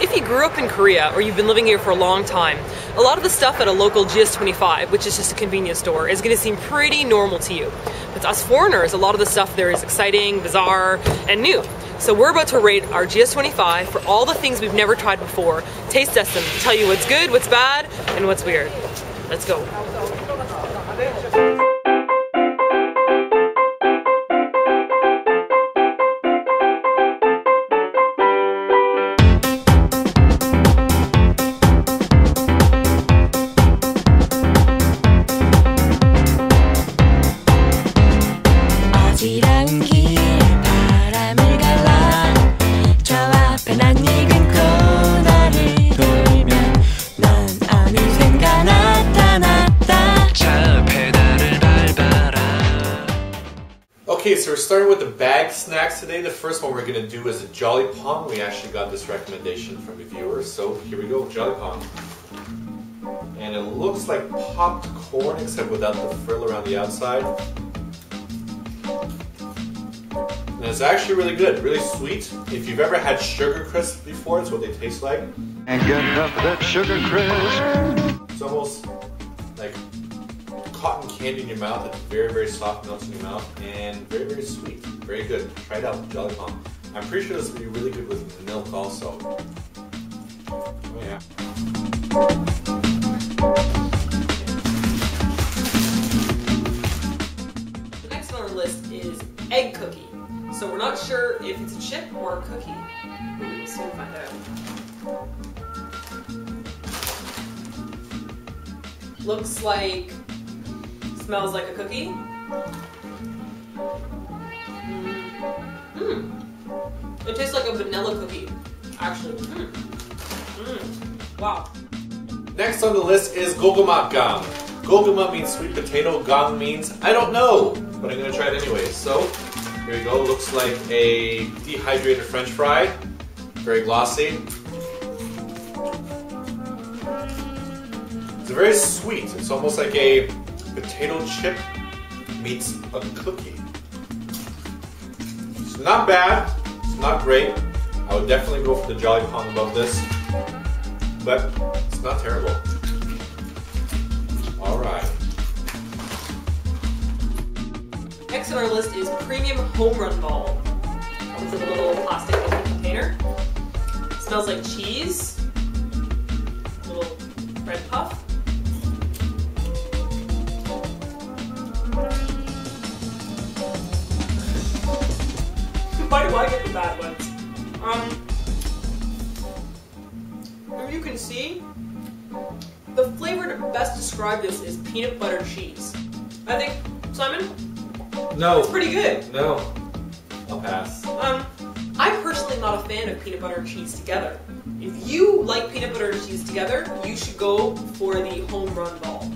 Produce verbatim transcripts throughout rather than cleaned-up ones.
if you grew up in Korea or you've been living here for a long time, a lot of the stuff at a local G S twenty-five, which is just a convenience store, is going to seem pretty normal to you. But to us foreigners, a lot of the stuff there is exciting, bizarre, and new. So we're about to rate our G S twenty-five for all the things we've never tried before, taste test them, tell you what's good, what's bad, and what's weird. Let's go. Okay, so we're starting with the bag snacks today. The first one we're going to do is a Jolly Pong. We actually got this recommendation from a viewer, so here we go, Jolly Pong. And it looks like popped corn, except without the frill around the outside. And it's actually really good, really sweet. If you've ever had sugar crisps before, it's what they taste like. And get enough of that sugar crisp. It's almost like cotton candy in your mouth. It's very, very soft, melts in your mouth, and very, very sweet. Very good. Try it out, Jolly Pong. I'm pretty sure this will be really good with milk also. Oh yeah. The next on our list is egg cookie. So we're not sure if it's a chip or a cookie. We will soon find out. Looks like smells like a cookie. Mm. It tastes like a vanilla cookie, actually. Mm. Mm. Wow. Next on the list is goguma gum. Goguma means sweet potato, gum means I don't know, but I'm gonna try it anyway. So here we go. Looks like a dehydrated French fry. Very glossy. It's very sweet. It's almost like a potato chip meets a cookie. It's not bad, it's not great. I would definitely go for the Jolly Pong above this, but it's not terrible. Alright. Next on our list is Premium Home Run Ball. Comes in a little plastic container. It smells like cheese. A little bread puff. Why do I get the bad ones? Um, if you can see, the flavor to best describe this is peanut butter cheese. I think, Simon? No. It's pretty good. No. I'll pass. Um, I'm personally not a fan of peanut butter and cheese together. If you like peanut butter and cheese together, you should go for the home run ball.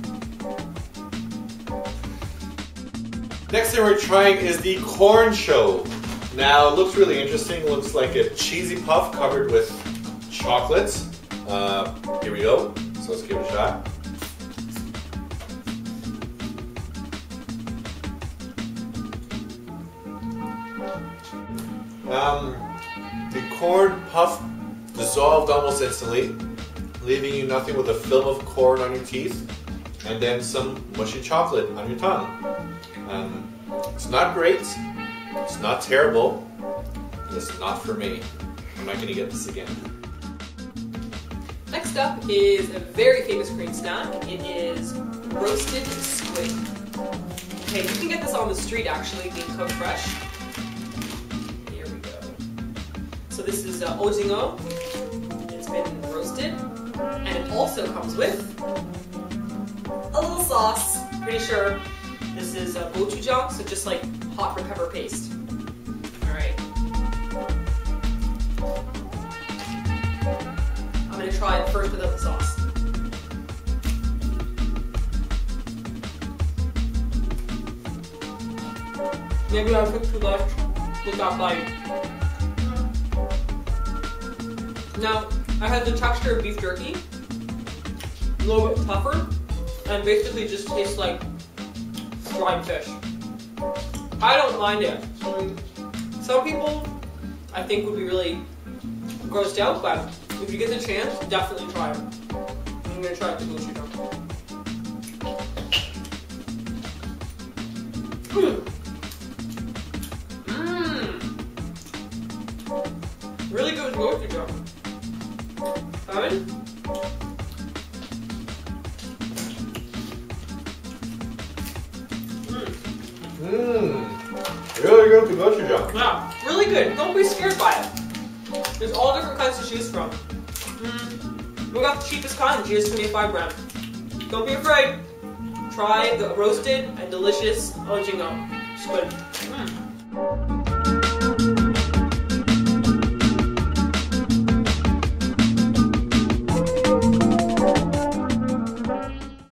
Next thing we're trying is the corn show. Now it looks really interesting. It looks like a cheesy puff covered with chocolates. Uh, here we go. So let's give it a shot. Um, the corn puff dissolved almost instantly, leaving you nothing with a film of corn on your teeth, and then some mushy chocolate on your tongue. Um, it's not great. It's not terrible, and it's not for me. I'm not going to get this again. Next up is a very famous Korean snack. It is roasted squid. Okay, you can get this on the street actually, being cooked fresh. Here we go. So this is uh, Ojingo. It's been roasted, and it also comes with a little sauce. Pretty sure this is uh, gochujang, so just like hot red pepper paste. Alright. I'm going to try it first without the sauce. Maybe I took too much with that bite. Now, I had the texture of beef jerky, a little bit tougher, and basically just tastes like fried fish. I don't mind it. Some people, I think, would be really grossed out, but If you get the chance, definitely try it. I'm gonna try it to go shoot them. Mmm. Really good gochujang. Alright. Mmm. Really good to gochujang. Yeah, really good. Don't be scared by it. There's all different kinds to choose from. Mm. We got the cheapest kind, G S twenty-five brand. Don't be afraid. Try the roasted and delicious Ojingo. It's good. Mm.